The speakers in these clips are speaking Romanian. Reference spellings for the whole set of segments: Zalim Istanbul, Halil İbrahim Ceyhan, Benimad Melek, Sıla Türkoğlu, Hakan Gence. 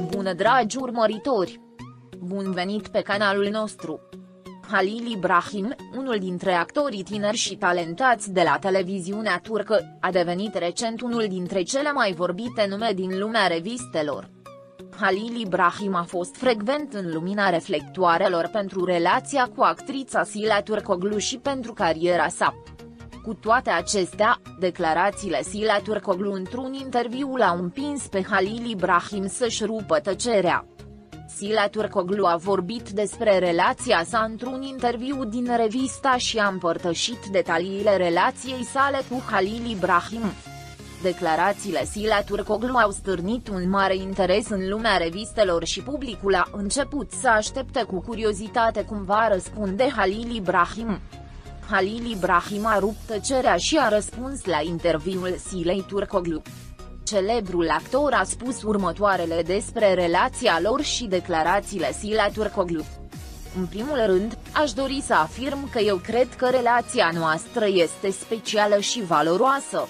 Bună, dragi urmăritori! Bun venit pe canalul nostru! Halil İbrahim, unul dintre actorii tineri și talentați de la televiziunea turcă, a devenit recent unul dintre cele mai vorbite nume din lumea revistelor. Halil İbrahim a fost frecvent în lumina reflectoarelor pentru relația cu actrița Sıla Türkoğlu și pentru cariera sa. Cu toate acestea, declarațiile Sıla Türkoğlu într-un interviu l-au împins pe Halil İbrahim să-și rupă tăcerea. Sıla Türkoğlu a vorbit despre relația sa într-un interviu din revista și a împărtășit detaliile relației sale cu Halil İbrahim. Declarațiile Sıla Türkoğlu au stârnit un mare interes în lumea revistelor și publicul a început să aștepte cu curiozitate cum va răspunde Halil İbrahim. Halil İbrahim a rupt tăcerea și a răspuns la interviul Sıla'y Türkoğlu. Celebrul actor a spus următoarele despre relația lor și declarațiile Sıla Türkoğlu. În primul rând, aș dori să afirm că eu cred că relația noastră este specială și valoroasă.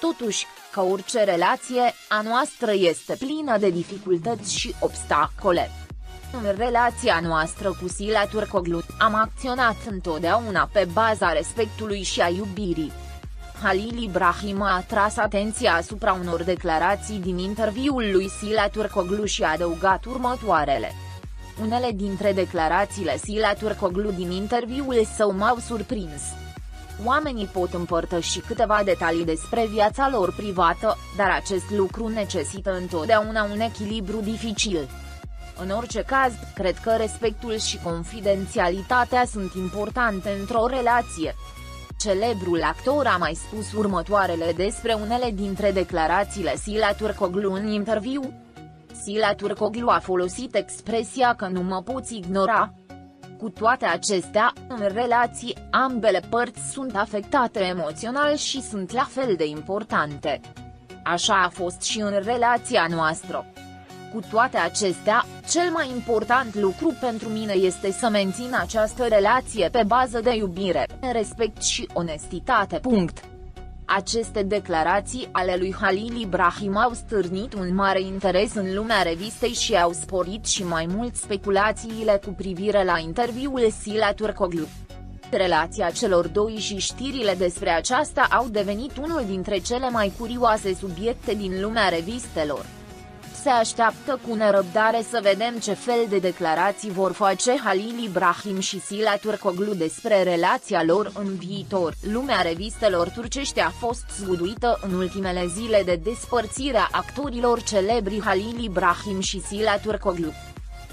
Totuși, ca orice relație, a noastră este plină de dificultăți și obstacole. În relația noastră cu Sıla Türkoğlu, am acționat întotdeauna pe baza respectului și a iubirii. Halil İbrahim a atras atenția asupra unor declarații din interviul lui Sıla Türkoğlu și a adăugat următoarele. Unele dintre declarațiile Sıla Türkoğlu din interviul său m-au surprins. Oamenii pot împărtăși câteva detalii despre viața lor privată, dar acest lucru necesită întotdeauna un echilibru dificil. În orice caz, cred că respectul și confidențialitatea sunt importante într-o relație. Celebrul actor a mai spus următoarele despre unele dintre declarațiile Sıla Türkoğlu în interviu. Sıla Türkoğlu a folosit expresia că nu mă poți ignora. Cu toate acestea, în relații, ambele părți sunt afectate emoțional și sunt la fel de importante. Așa a fost și în relația noastră. Cu toate acestea, cel mai important lucru pentru mine este să mențin această relație pe bază de iubire, respect și onestitate. Aceste declarații ale lui Halil İbrahim au stârnit un mare interes în lumea revistei și au sporit și mai mult speculațiile cu privire la interviul Sıla Türkoğlu. Relația celor doi și știrile despre aceasta au devenit unul dintre cele mai curioase subiecte din lumea revistelor. Se așteaptă cu nerăbdare să vedem ce fel de declarații vor face Halil İbrahim și Sıla Türkoğlu despre relația lor în viitor. Lumea revistelor turcești a fost zguduită în ultimele zile de despărțirea actorilor celebri Halil İbrahim și Sıla Türkoğlu.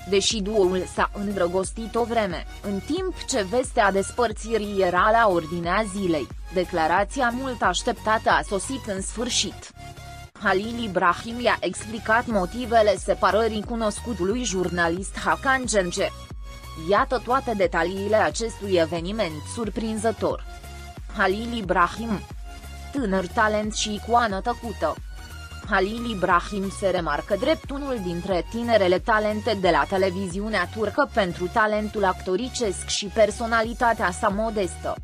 Deși duoul s-a îndrăgostit o vreme, în timp ce vestea despărțirii era la ordinea zilei, declarația mult așteptată a sosit în sfârșit. Halil İbrahim i-a explicat motivele separării cunoscutului jurnalist Hakan Gence. Iată toate detaliile acestui eveniment surprinzător. Halil İbrahim, tânăr talent și icoană tăcută. Halil İbrahim se remarcă drept unul dintre tinerele talente de la televiziunea turcă pentru talentul actoricesc și personalitatea sa modestă.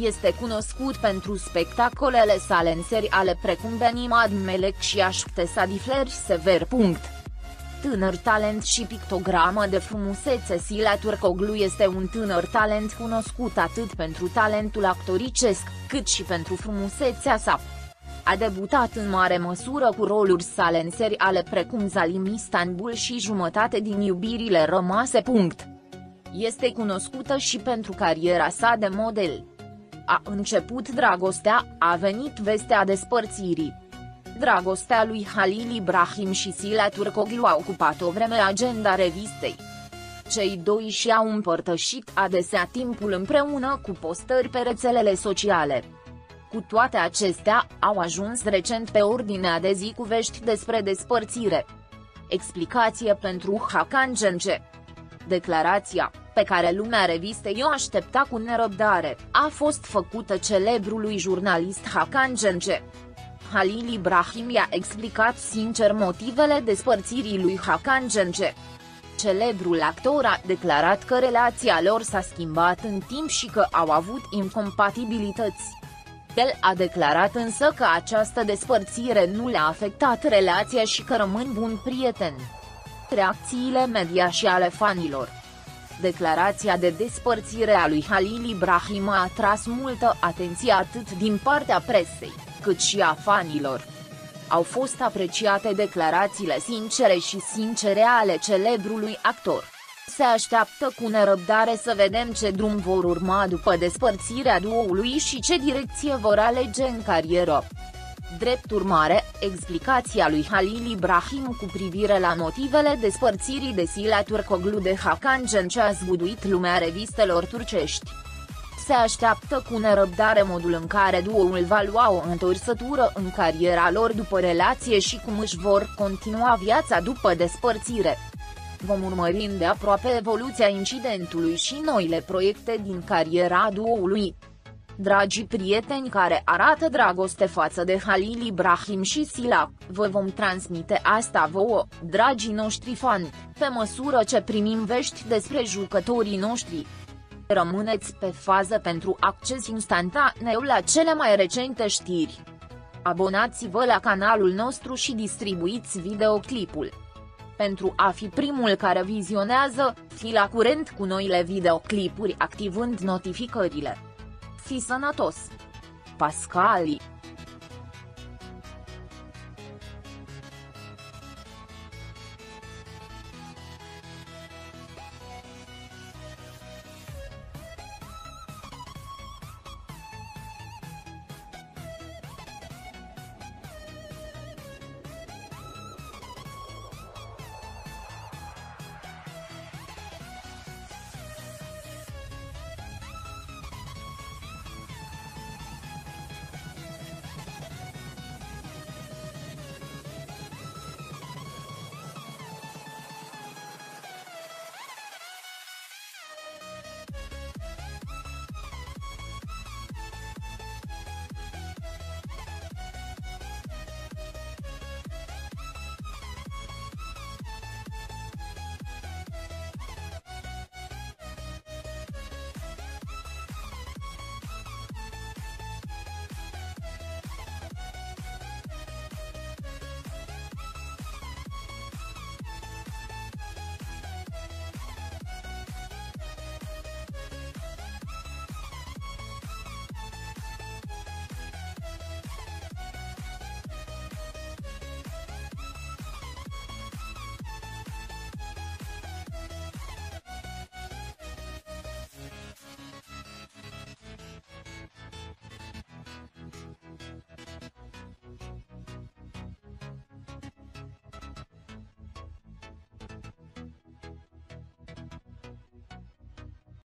Este cunoscut pentru spectacolele sale în serii ale precum Benimad Melek și Aşk Tesadüfleri Sever. Tânăr talent și pictogramă de frumusețe. Sıla Türkoğlu este un tânăr talent cunoscut atât pentru talentul actoricesc, cât și pentru frumusețea sa. A debutat în mare măsură cu roluri sale în serii ale precum Zalim Istanbul și Jumătate din iubirile rămase. Este cunoscută și pentru cariera sa de model. A început dragostea, a venit vestea despărțirii. Dragostea lui Halil İbrahim și Sıla Türkoğlu a ocupat o vreme agenda revistei. Cei doi și-au împărtășit adesea timpul împreună cu postări pe rețelele sociale. Cu toate acestea, au ajuns recent pe ordinea de zi cu vești despre despărțire. Explicație pentru Hakan Gence. Declarația, pe care lumea revistei o aștepta cu nerăbdare, a fost făcută celebrului jurnalist Hakan Gence. Halil İbrahim i-a explicat sincer motivele despărțirii lui Hakan Gence. Celebrul actor a declarat că relația lor s-a schimbat în timp și că au avut incompatibilități. El a declarat însă că această despărțire nu le-a afectat relația și că rămân buni prieteni. reacțiile media și ale fanilor. Declarația de despărțire a lui Halil İbrahim a atras multă atenție atât din partea presei, cât și a fanilor. Au fost apreciate declarațiile sincere și sincere ale celebrului actor. Se așteaptă cu nerăbdare să vedem ce drum vor urma după despărțirea duo-ului și ce direcție vor alege în carieră. Drept urmare, explicația lui Halil İbrahim cu privire la motivele despărțirii de Sıla Türkoğlu de Hakan Gence a zguduit lumea revistelor turcești. Se așteaptă cu nerăbdare modul în care duo-ul va lua o întorsătură în cariera lor după relație și cum își vor continua viața după despărțire. Vom urmări îndeaproape evoluția incidentului și noile proiecte din cariera duo-ului. Dragii prieteni care arată dragoste față de Halil İbrahim și Sıla, vă vom transmite asta vouă, dragii noștri fani, pe măsură ce primim vești despre jucătorii noștri. Rămâneți pe fază pentru acces instantaneu la cele mai recente știri. Abonați-vă la canalul nostru și distribuiți videoclipul. Pentru a fi primul care vizionează, fii la curent cu noile videoclipuri activând notificările. Fi sănătos! Pascali.